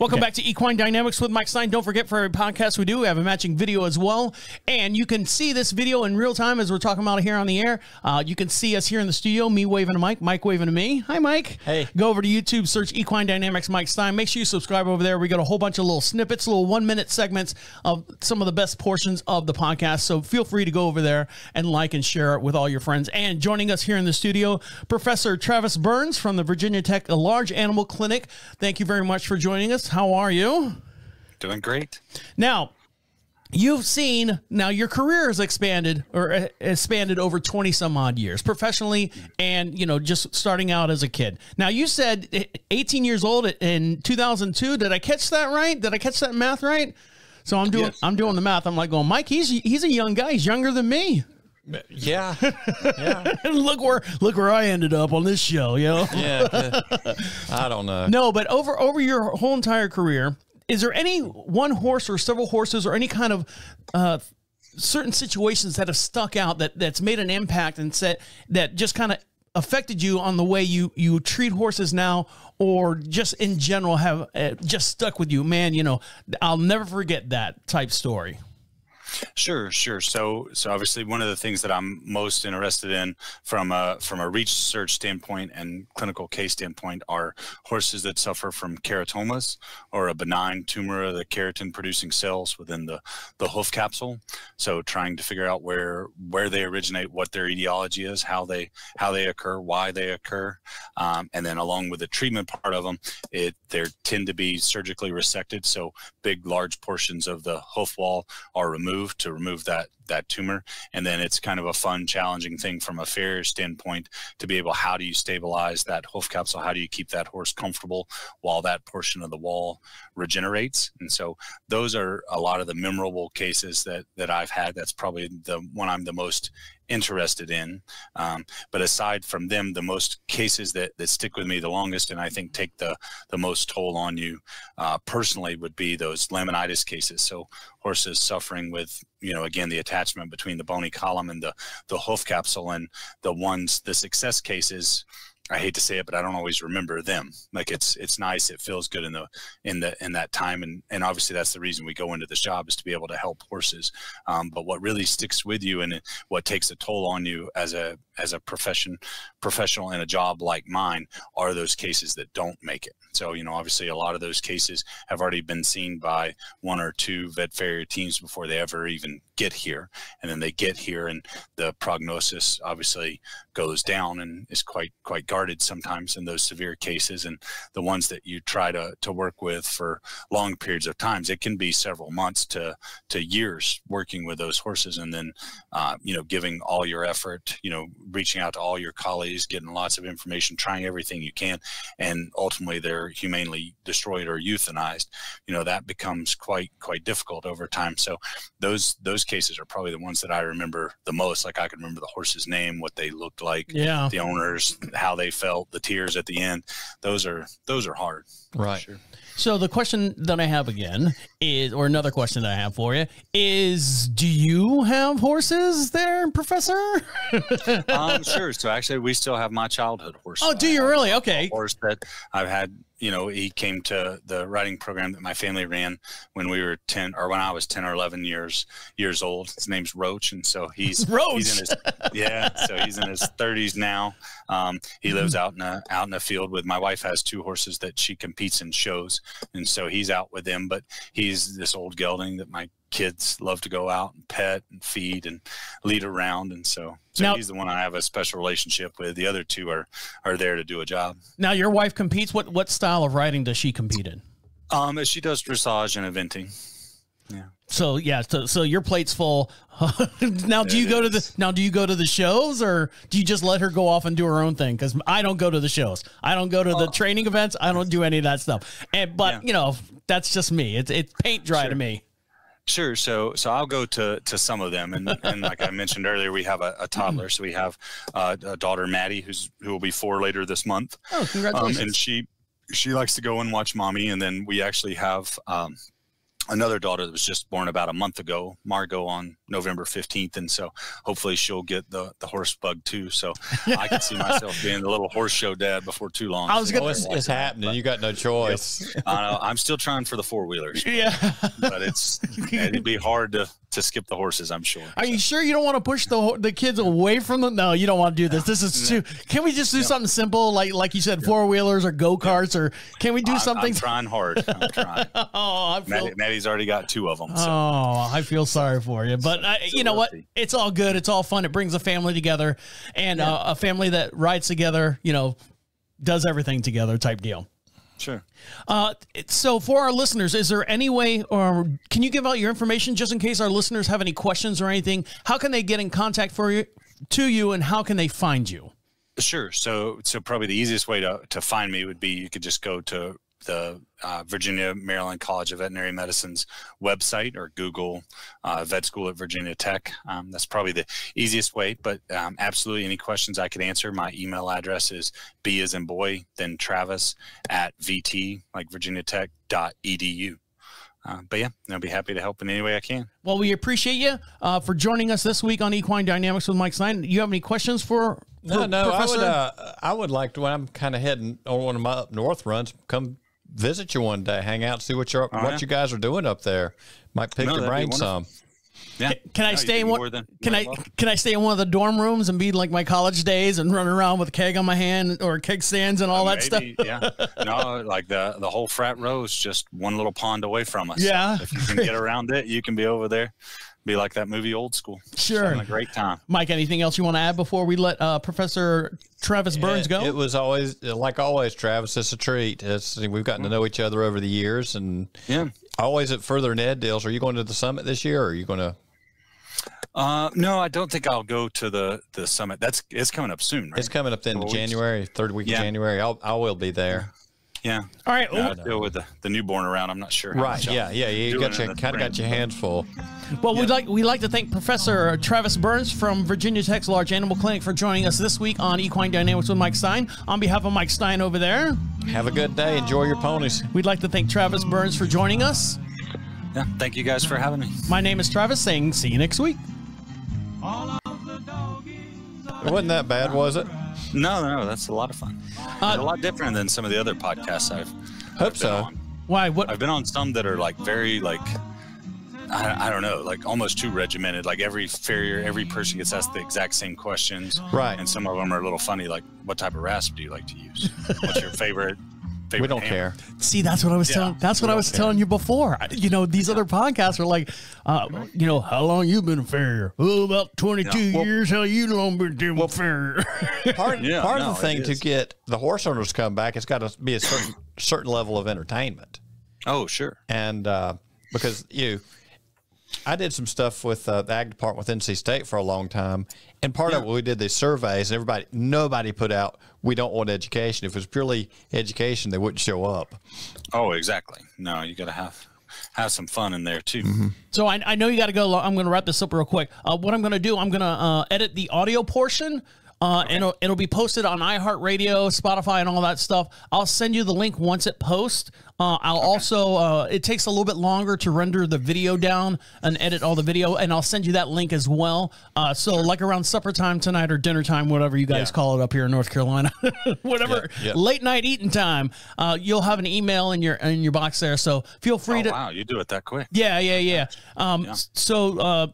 Welcome back to Equine Dynamics with Mike Stine. Don't forget, for every podcast we do, we have a matching video as well. And you can see this video in real time as we're talking about it here on the air. You can see us here in the studio, me waving to Mike, Mike waving to me. Hi, Mike. Hey. Go over to YouTube, search Equine Dynamics Mike Stine. Make sure you subscribe over there. We got a whole bunch of little snippets, little one-minute segments of some of the best portions of the podcast. So feel free to go over there and like and share it with all your friends. And joining us here in the studio, Professor Travis Burns from the Virginia Tech Large Animal Clinic. Thank you very much for joining us. How are you? Doing great. Now, your career has expanded over 20 some odd years professionally and, you know, just starting out as a kid. Now, you said 18 years old in 2002. Did I catch that right? Did I catch that math right? So I'm doing the math. I'm like going, Mike, he's a young guy. He's younger than me. Yeah. Yeah. Look where I ended up on this show, you know? Yeah. I don't know. No, but over your whole entire career, is there any one horse or several horses or any kind of certain situations that have stuck out that's made an impact and that just kind of affected you on the way you treat horses now, or just in general have just stuck with you, man, you know, I'll never forget that type story? Sure. So obviously one of the things that I'm most interested in from a research standpoint and clinical case standpoint are horses that suffer from keratomas, or a benign tumor of the keratin producing cells within the hoof capsule. So trying to figure out where they originate, what their etiology is, how they occur, why they occur. And then along with the treatment part of them, they tend to be surgically resected. So big, large portions of the hoof wall are removed to remove that tumor. And then it's kind of a fun, challenging thing from a farrier standpoint to be able, how do you stabilize that hoof capsule? How do you keep that horse comfortable while that portion of the wall regenerates? And so those are a lot of the memorable cases that I've had. That's probably the one I'm the most interested in. But aside from them, the most cases that stick with me the longest, and I think take the most toll on you personally, would be those laminitis cases. So horses suffering with, you know, again, the attachment between the bony column and the hoof capsule, and the success cases, I hate to say it, but I don't always remember them. Like it's nice. It feels good in that time. And obviously that's the reason we go into this job, is to be able to help horses. But what really sticks with you and what takes a toll on you as a professional in a job like mine are those cases that don't make it. So, you know, obviously a lot of those cases have already been seen by one or two vet farrier teams before they ever even get here. And then they get here and the prognosis obviously goes down and is quite guarded sometimes in those severe cases. And the ones that you try to work with for long periods of times, it can be several months to years working with those horses. And then, you know, giving all your effort, you know, reaching out to all your colleagues, getting lots of information, trying everything you can, and ultimately they're humanely destroyed or euthanized. You know, that becomes quite difficult over time. So those those cases are probably the ones that I remember the most. Like I can remember the horse's name, what they looked like, yeah, the owners, how they felt, the tears at the end. Those are hard. Right. Sure. So the question that I have again is, or another question that I have for you is, do you have horses there, Professor? Sure. So actually we still have my childhood horse. Oh, do you really? Okay. Horse that I've had, you know, he came to the riding program that my family ran when we were 10 or when I was 10 or 11 years old. His name's Roach. And so he's, Roach. He's in his, yeah. So he's in his 30s now. He lives out in a field with my wife has two horses that she competes in shows. And so he's out with them, but he's this old gelding that my kids love to go out and pet and feed and lead around. And so now, he's the one I have a special relationship with. The other two are there to do a job. Now your wife competes. What style of riding does she compete in? She does dressage and eventing. Yeah. So yeah. So your plate's full. Now do you go to the, now do you go to the shows, or do you just let her go off and do her own thing? Cause I don't go to the shows. I don't go to the training events. I don't do any of that stuff. And, but yeah, you know, that's just me. It's paint dry, sure, to me. Sure. So I'll go to some of them. And like I mentioned earlier, we have a toddler. So we have a daughter, Maddie, who will be 4 later this month. Oh, congratulations. And she likes to go and watch mommy. And then we actually have, another daughter that was just born about a month ago, Margot, on November 15th. And so hopefully she'll get the horse bug too. So I can see myself being the little horse show dad before too long. I was going to say, it's happening. You got no choice. Yes. I know. I'm still trying for the 4-wheelers. Yeah. But it'd be hard to skip the horses, I'm sure. Are you sure you don't want to push the kids away from them? No, you don't want to do this. This is too. Can we just do something simple, like you said, 4-wheelers or go-karts, or can we do something? I'm trying hard. I'm trying. Oh, I feel. Maddie's already got 2 of them. So. Oh, I feel sorry for you, but you know what? It's all good. It's all fun. It brings a family together, and a family that rides together, you know, does everything together type deal. Sure. So for our listeners, is there any way, or can you give out your information just in case our listeners have any questions or anything? How can they get in contact to you and how can they find you? Sure. So probably the easiest way to find me would be, you could just go to the Virginia Maryland College of Veterinary Medicine's website, or Google vet school at Virginia Tech. That's probably the easiest way, but absolutely any questions I could answer. My email address is B as in boy, then Travis@VT, like virginiatech.edu. But yeah, I'll be happy to help in any way I can. Well, we appreciate you for joining us this week on Equine Dynamics with Mike Stine. Do you have any questions for Professor? I would like to, when I'm kind of heading on one of my up north runs, come visit you one day, hang out, see what you're you guys are doing up there. Might pick your brain some. Yeah. Can I stay in one of the dorm rooms and be like my college days and run around with a keg on my hand or keg stands and all that stuff? Yeah. No, like the whole frat row is just one little pond away from us. Yeah. So if you can get around it, you can be over there. Be like that movie Old School. Sure. Having a great time. Mike, anything else you want to add before we let Professor Travis Burns go? It was always, like always, Travis, it's a treat. We've gotten to know each other over the years. And always at Further Ned deals. Are you going to the summit this year, or are you going to? No, I don't think I'll go to the summit. It's coming up soon, right? It's coming up in January, third week of January. I will be there. Yeah. All right. No, I deal with the newborn around. I'm not sure. Right. Yeah. You got your hands full. Well, we'd like to thank Professor Travis Burns from Virginia Tech's Large Animal Clinic for joining us this week on Equine Dynamics with Mike Stine. On behalf of Mike Stine over there, have a good day. Enjoy your ponies. We'd like to thank Travis Burns for joining us. Yeah. Thank you guys for having me. My name is Travis, saying see you next week. It wasn't that bad, was it? No, that's a lot of fun. It's a lot different than some of the other podcasts I've been on. Why? What? I've been on some that are like very I don't know, like almost too regimented. Like every farrier, every person gets asked the exact same questions. Right. And some of them are a little funny. Like, what type of rasp do you like to use? What's your favorite? We don't care. See, that's what I was telling. That's what I was telling you before. You know, these other podcasts are like, you know, how long you been a farrier? Oh, about 22 years. How you long been doing farrier? Part of the thing to get the horse owners to come back, it's got to be a certain level of entertainment. Oh, sure. And because I did some stuff with the ag department with NC State for a long time, and part of it, we did these surveys, and nobody put out, we don't want education. If it was purely education, they wouldn't show up. Oh, exactly. No, you got to have have some fun in there too. Mm-hmm. So I know you got to go. I'm going to wrap this up real quick. What I'm going to do, I'm going to edit the audio portion. Okay. And it'll be posted on iHeartRadio, Spotify, and all that stuff. I'll send you the link once it posts. I'll also, it takes a little bit longer to render the video down and edit all the video, and I'll send you that link as well. So like around supper time tonight or dinner time, whatever you guys call it up here in North Carolina, whatever late night eating time, you'll have an email in your box there. So feel free to. Wow, you do it that quick. Yeah. So,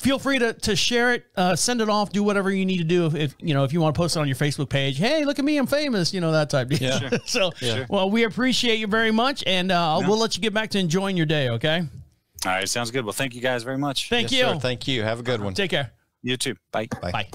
feel free to share it, send it off, do whatever you need to do. If you know, if you want to post it on your Facebook page, hey, look at me, I'm famous, you know, that type of deal. Yeah. So, well, we appreciate you very much, and we'll let you get back to enjoying your day, okay? All right, sounds good. Well, thank you guys very much. Thank you. Sir, thank you. Have a good one. Take care. You too. Bye. Bye.